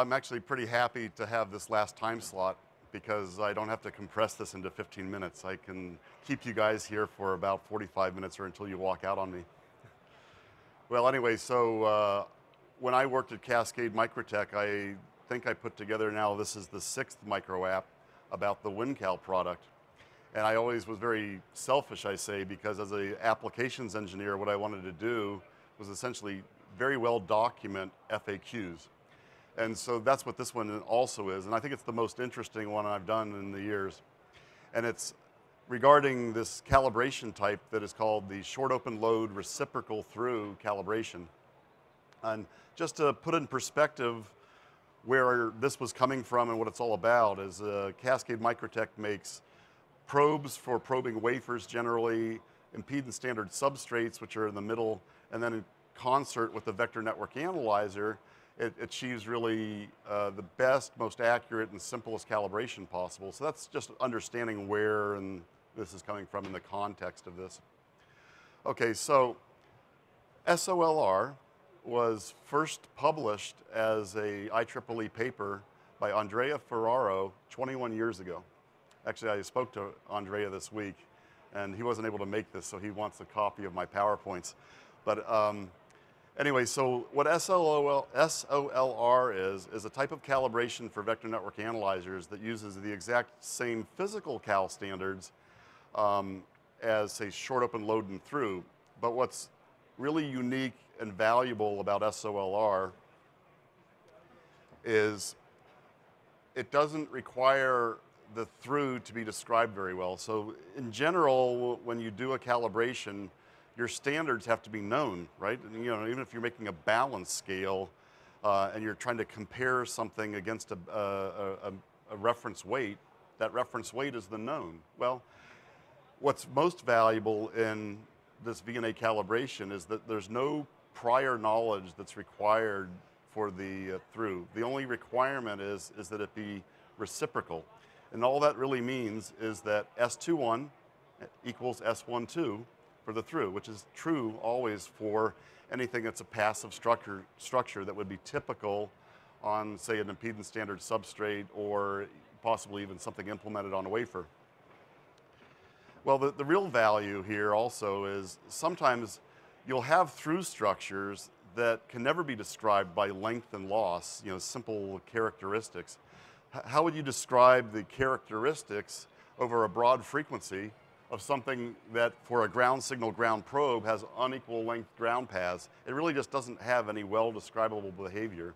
I'm actually pretty happy to have this last time slot because I don't have to compress this into 15 minutes. I can keep you guys here for about 45 minutes or until you walk out on me. Well, anyway, so when I worked at Cascade Microtech, I think I put together now, this is the 6th micro app about the WinCal product. And I always was very selfish, I say, because as an applications engineer, what I wanted to do was essentially very well document FAQs. And so that's what this one also is. And I think it's the most interesting one I've done in the years. And it's regarding this calibration type that is called the Short Open Load Reciprocal-Thru calibration. And just to put in perspective where this was coming from and what it's all about is Cascade Microtech makes probes for probing wafers generally, impedance standard substrates, which are in the middle, and then in concert with the vector network analyzer, it achieves really the best, most accurate, and simplest calibration possible. So that's just understanding where and this is coming from in the context of this. Okay, so SOLR was first published as a IEEE paper by Andrea Ferraro 21 years ago. Actually, I spoke to Andrea this week, and he wasn't able to make this, so he wants a copy of my PowerPoints. But anyway, so what SOLR is a type of calibration for vector network analyzers that uses the exact same physical cal standards as, say, short open load and through. But what's really unique and valuable about SOLR is it doesn't require the through to be described very well. So in general, when you do a calibration, your standards have to be known, right? And, you know, even if you're making a balance scale and you're trying to compare something against a reference weight, that reference weight is the known. Well, what's most valuable in this VNA calibration is that there's no prior knowledge that's required for the through. The only requirement is that it be reciprocal. And all that really means is that S21 equals S12 for the through, which is true always for anything that's a passive structure that would be typical on, say, an impedance standard substrate or possibly even something implemented on a wafer. Well, the real value here also is sometimes you'll have through structures that can never be described by length and loss, you know, simple characteristics. How would you describe the characteristics over a broad frequency of something that for a ground signal ground probe has unequal length ground paths? It really just doesn't have any well describable behavior.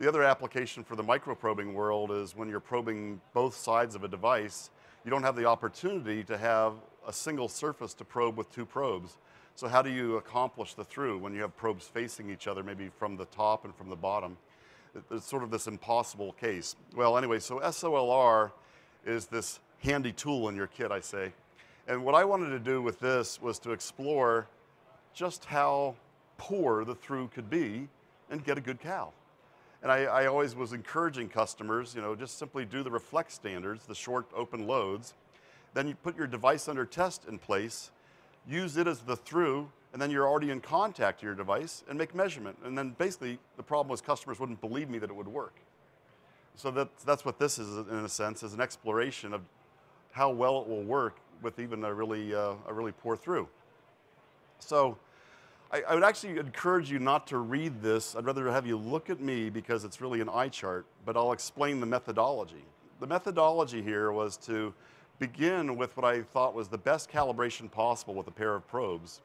The other application for the microprobing world is when you're probing both sides of a device, you don't have the opportunity to have a single surface to probe with two probes. So how do you accomplish the through when you have probes facing each other, maybe from the top and from the bottom? It's sort of this impossible case. Well, anyway, so SOLR is this handy tool in your kit, I say. And what I wanted to do with this was to explore just how poor the through could be and get a good cal. And I always was encouraging customers, you know, just simply do the reflex standards, the short open loads. Then you put your device under test in place, use it as the through, and then you're already in contact to your device and make measurement. And then basically the problem was customers wouldn't believe me that it would work. So that's what this is, in a sense, is an exploration of how well it will work with even a really poor through. So I would actually encourage you not to read this. I'd rather have you look at me because it's really an eye chart, but I'll explain the methodology. The methodology here was to begin with what I thought was the best calibration possible with a pair of probes,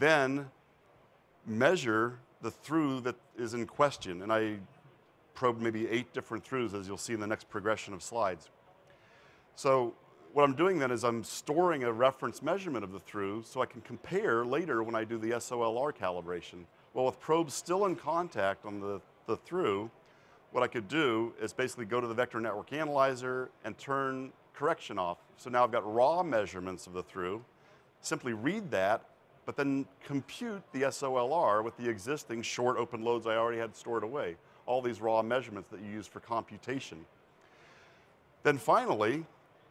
then measure the through that is in question. And I probed maybe 8 different throughs, as you'll see in the next progression of slides. So what I'm doing then is I'm storing a reference measurement of the through so I can compare later when I do the SOLR calibration. Well, with probes still in contact on the through, what I could do is basically go to the vector network analyzer and turn correction off. So now I've got raw measurements of the through, simply read that, but then compute the SOLR with the existing short open loads I already had stored away, all these raw measurements that you use for computation. Then finally,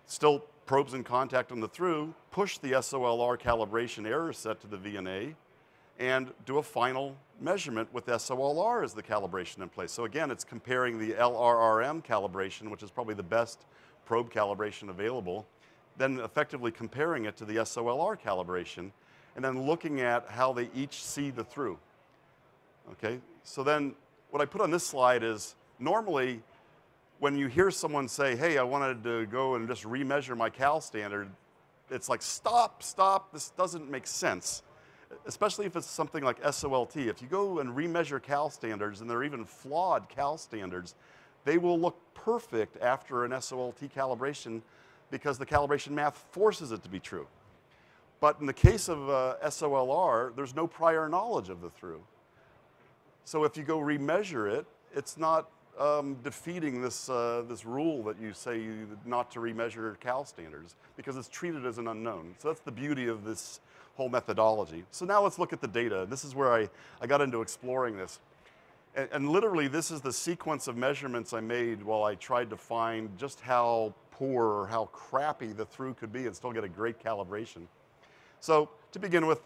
still probes in contact on the through, push the SOLR calibration error set to the VNA, and do a final measurement with SOLR as the calibration in place. So again, it's comparing the LRRM calibration, which is probably the best probe calibration available, then effectively comparing it to the SOLR calibration, and then looking at how they each see the through. Okay, so then what I put on this slide is normally when you hear someone say, hey, I wanted to go and just remeasure my cal standard, it's like, stop, stop, this doesn't make sense. Especially if it's something like SOLT. If you go and remeasure cal standards, and they're even flawed cal standards, they will look perfect after an SOLT calibration because the calibration math forces it to be true. But in the case of SOLR, there's no prior knowledge of the through. So if you go remeasure it, it's not defeating this rule that you say not to remeasure cal standards because it's treated as an unknown. So that's the beauty of this whole methodology. So now let's look at the data. This is where I got into exploring this. And literally this is the sequence of measurements I made while I tried to find just how poor or how crappy the through could be and still get a great calibration. So to begin with,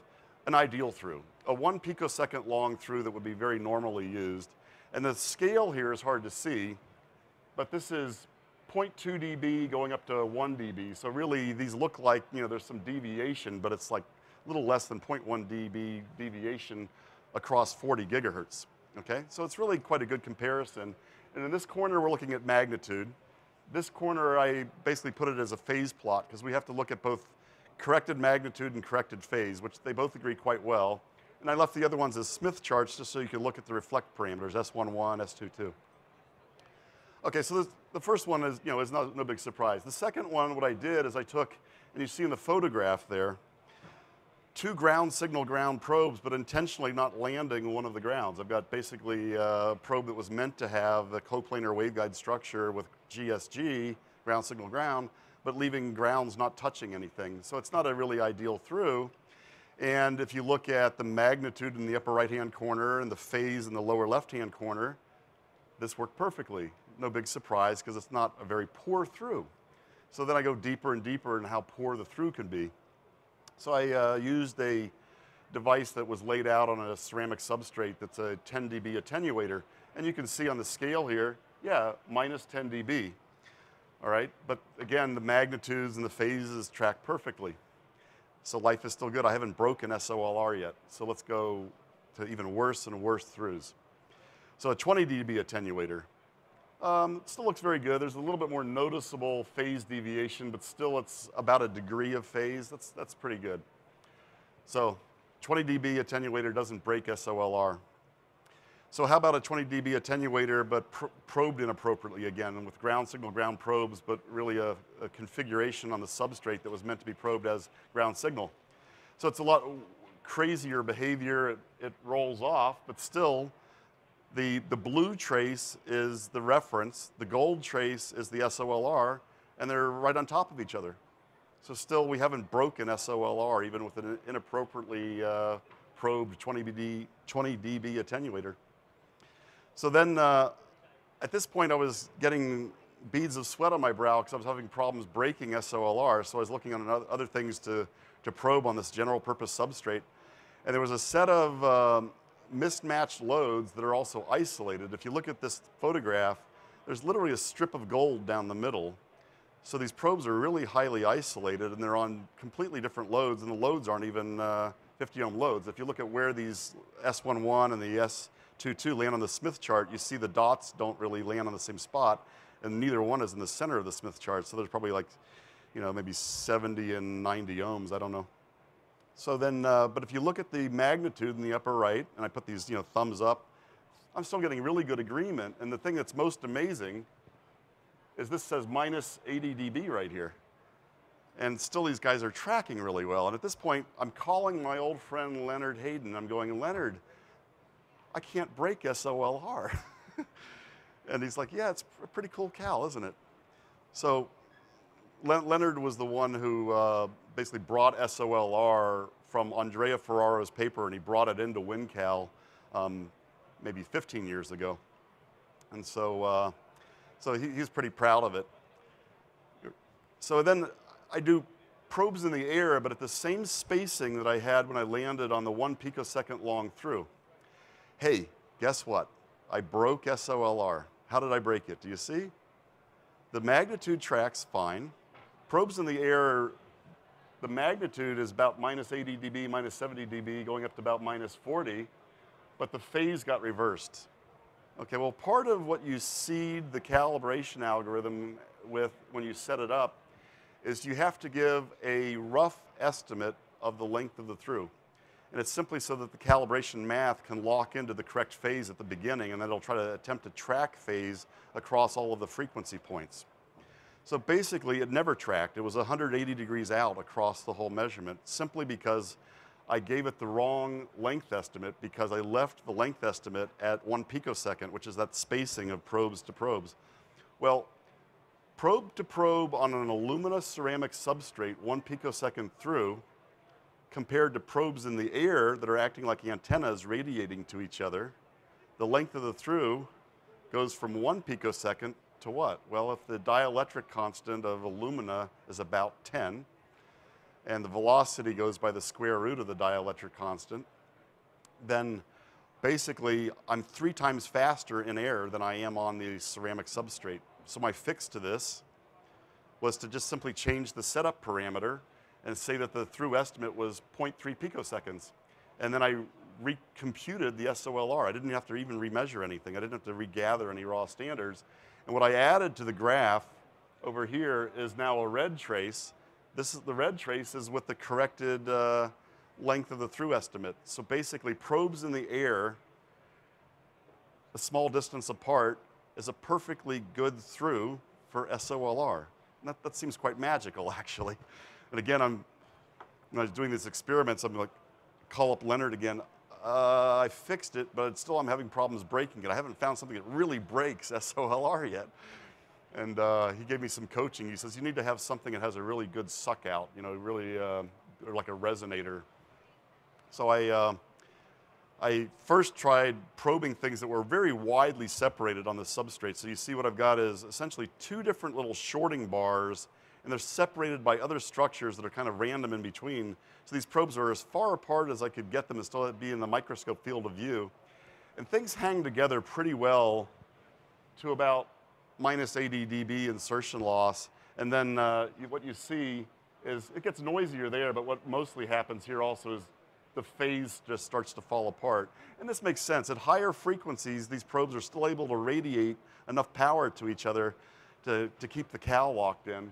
an ideal through. A 1 picosecond long through that would be very normally used. And the scale here is hard to see, but this is 0.2 dB going up to 1 dB. So really these look like, you know, there's some deviation, but it's like a little less than 0.1 dB deviation across 40 gigahertz, okay? So it's really quite a good comparison. And in this corner, we're looking at magnitude. This corner, I basically put it as a phase plot because we have to look at both corrected magnitude and corrected phase, which they both agree quite well. And I left the other ones as Smith charts just so you can look at the reflect parameters, S11, S22. Okay, so the first one is, you know, is no big surprise. The second one, what I did is I took, and you see in the photograph there, 2 ground signal ground probes, but intentionally not landing one of the grounds. I've got basically a probe that was meant to have the coplanar waveguide structure with GSG, ground signal ground, but leaving grounds not touching anything. So it's not a really ideal through. And if you look at the magnitude in the upper right-hand corner and the phase in the lower left-hand corner, this worked perfectly. No big surprise, because it's not a very poor through. So then I go deeper and deeper in how poor the through can be. So I used a device that was laid out on a ceramic substrate that's a 10 dB attenuator. And you can see on the scale here, yeah, minus 10 dB. All right, but again, the magnitudes and the phases track perfectly. So life is still good. I haven't broken SOLR yet. So let's go to even worse and worse throughs. So a 20 dB attenuator. Still looks very good. There's a little bit more noticeable phase deviation, but still it's about a degree of phase. That's pretty good. So 20 dB attenuator doesn't break SOLR. So how about a 20 dB attenuator, but probed inappropriately again, with ground signal ground probes, but really a configuration on the substrate that was meant to be probed as ground signal. So it's a lot crazier behavior. It rolls off, but still, the blue trace is the reference, the gold trace is the SOLR, and they're right on top of each other. So still, we haven't broken SOLR, even with an inappropriately probed 20 dB attenuator. So then, at this point, I was getting beads of sweat on my brow because I was having problems breaking SOLR, so I was looking on other things to probe on this general purpose substrate. And there was a set of mismatched loads that are also isolated. If you look at this photograph, there's literally a strip of gold down the middle. So these probes are really highly isolated, and they're on completely different loads, and the loads aren't even 50 ohm loads. If you look at where these S11 and the S22 land on the Smith chart, you see the dots don't really land on the same spot, and neither one is in the center of the Smith chart, so there's probably like, you know, maybe 70 and 90 ohms, I don't know. So then, but if you look at the magnitude in the upper right, and I put these, you know, thumbs up, I'm still getting really good agreement, and the thing that's most amazing is this says minus 80 dB right here. And still these guys are tracking really well, and at this point, I'm calling my old friend Leonard Hayden. I'm going, Leonard, I can't break SOLR. And he's like, yeah, it's a pretty cool cal, isn't it? So Leonard was the one who basically brought SOLR from Andrea Ferraro's paper, and he brought it into WinCal maybe 15 years ago. And so, so he's pretty proud of it. So then I do probes in the air, but at the same spacing that I had when I landed on the 1 picosecond long through. Hey, guess what? I broke SOLR. How did I break it? Do you see? The magnitude tracks fine. Probes in the air, the magnitude is about minus 80 dB, minus 70 dB, going up to about minus 40, but the phase got reversed. Okay, well, part of what you seed the calibration algorithm with when you set it up is you have to give a rough estimate of the length of the through. And it's simply so that the calibration math can lock into the correct phase at the beginning, and then it'll try to attempt to track phase across all of the frequency points. So basically, it never tracked. It was 180 degrees out across the whole measurement, simply because I gave it the wrong length estimate, because I left the length estimate at 1 picosecond, which is that spacing of probes to probes. Well, probe to probe on an alumina ceramic substrate 1 picosecond through, compared to probes in the air that are acting like antennas radiating to each other, the length of the through goes from 1 picosecond to what? Well, if the dielectric constant of alumina is about 10, and the velocity goes by the square root of the dielectric constant, then basically I'm 3 times faster in air than I am on the ceramic substrate. So my fix to this was to just simply change the setup parameter and say that the through estimate was 0.3 picoseconds. And then I recomputed the SOLR. I didn't have to even remeasure anything. I didn't have to regather any raw standards. And what I added to the graph over here is now a red trace. This is the red trace is with the corrected length of the through estimate. So basically, probes in the air, a small distance apart, is a perfectly good through for SOLR. And that seems quite magical, actually. And again, when I was doing these experiments, I'm like, call up Leonard again. I fixed it, but still I'm having problems breaking it. I haven't found something that really breaks SOLR yet. And he gave me some coaching. He says, you need to have something that has a really good suck out, you know, really, or like a resonator. So I first tried probing things that were very widely separated on the substrate. So you see what I've got is essentially 2 different little shorting bars, and they're separated by other structures that are kind of random in between. So these probes are as far apart as I could get them and still be in the microscope field of view. And things hang together pretty well to about minus 80 dB insertion loss. And then what you see is it gets noisier there, but what mostly happens here also is the phase just starts to fall apart. And this makes sense. At higher frequencies, these probes are still able to radiate enough power to each other to keep the cal locked in.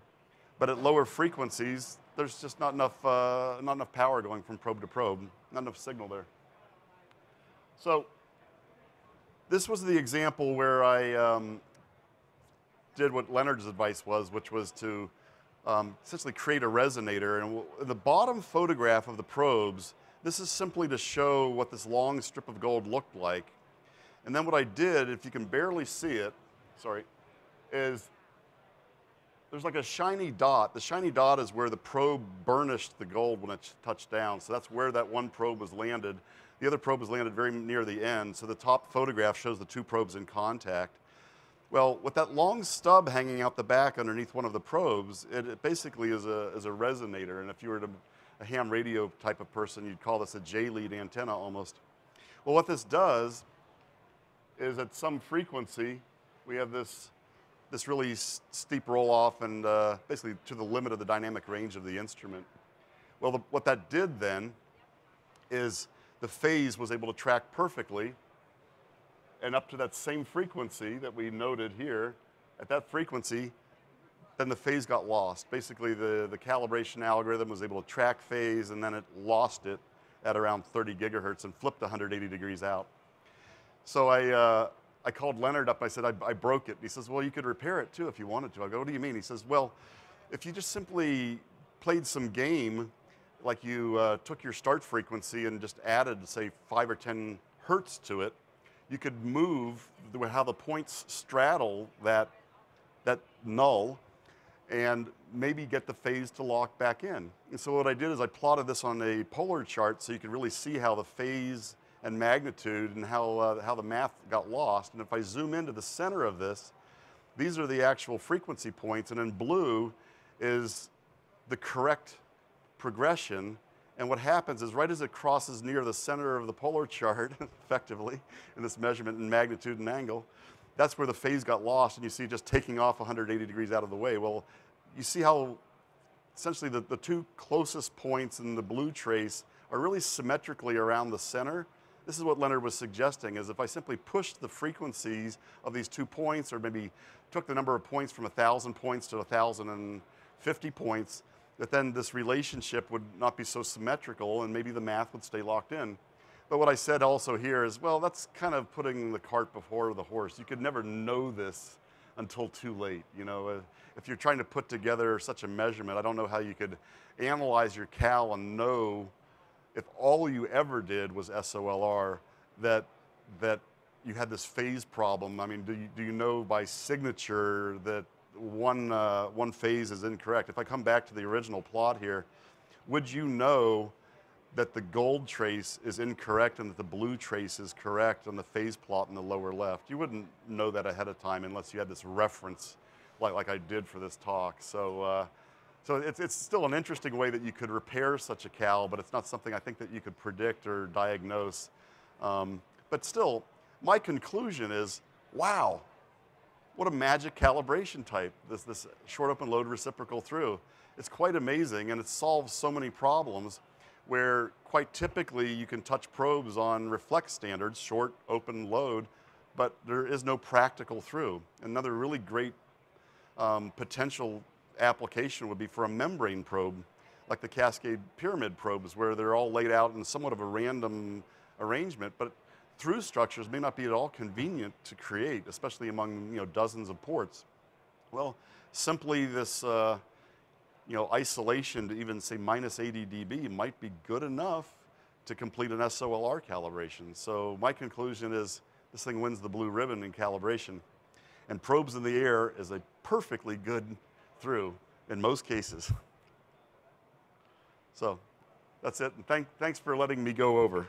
But at lower frequencies, there's just not enough power going from probe to probe, not enough signal there. So this was the example where I did what Leonard's advice was, which was to essentially create a resonator. And the bottom photograph of the probes, this is simply to show what this long strip of gold looked like. And then what I did, if you can barely see it, sorry, is there's like a shiny dot. The shiny dot is where the probe burnished the gold when it touched down. So that's where that one probe was landed. The other probe was landed very near the end. So the top photograph shows the 2 probes in contact. Well, with that long stub hanging out the back underneath one of the probes, it basically is a resonator. And if you were a ham radio type of person, you'd call this a J-lead antenna almost. Well, what this does is at some frequency, we have this really steep roll-off and basically to the limit of the dynamic range of the instrument. Well, what that did then is the phase was able to track perfectly, and up to that same frequency that we noted here, at that frequency, then the phase got lost. Basically, the calibration algorithm was able to track phase, and then it lost it at around 30 gigahertz and flipped 180 degrees out. So I called Leonard up and I said, I broke it. And he says, well, you could repair it too if you wanted to. I go, what do you mean? He says, well, if you just simply played some game, like you took your start frequency and just added, say, 5 or 10 hertz to it, you could move how the points straddle that null and maybe get the phase to lock back in. And so what I did is I plotted this on a polar chart so you could really see how the phase and magnitude and how the math got lost. And if I zoom into the center of this, these are the actual frequency points, and in blue is the correct progression, and what happens is right as it crosses near the center of the polar chart, effectively, in this measurement in magnitude and angle, that's where the phase got lost and you see just taking off 180 degrees out of the way. Well, you see how essentially the two closest points in the blue trace are really symmetrically around the center. This is what Leonard was suggesting, is if I simply pushed the frequencies of these 2 points, or maybe took the number of points from 1,000 points to 1,050 points, that then this relationship would not be so symmetrical and maybe the math would stay locked in. But what I said also here is, well, that's kind of putting the cart before the horse. You could never know this until too late. You know, if you're trying to put together such a measurement, I don't know how you could analyze your cal and know if all you ever did was SOLR, that you had this phase problem. I mean, do you know by signature that one phase is incorrect? If I come back to the original plot here, would you know that the gold trace is incorrect and that the blue trace is correct on the phase plot in the lower left? You wouldn't know that ahead of time unless you had this reference like I did for this talk. So, so it's still an interesting way that you could repair such a cal, but it's not something I think that you could predict or diagnose. But still, my conclusion is, wow, what a magic calibration type, this short open load reciprocal-thru. It's quite amazing, and it solves so many problems where quite typically you can touch probes on reflex standards, short open load, but there is no practical through. Another really great potential application would be for a membrane probe, like the Cascade Pyramid probes, where they're all laid out in somewhat of a random arrangement, but through structures may not be at all convenient to create, especially among, you know, dozens of ports. Well, simply this you know, isolation to even say minus 80 dB might be good enough to complete an SOLR calibration. So my conclusion is this thing wins the blue ribbon in calibration, and probes in the air is a perfectly good through in most cases. So that's it, and thanks for letting me go over.